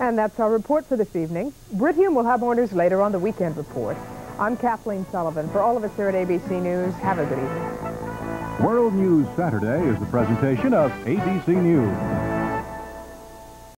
And that's our report for this evening. Brit Hume will have more news later on the Weekend Report. I'm Kathleen Sullivan. For all of us here at ABC News, have a good evening. World News Saturday is the presentation of ABC News.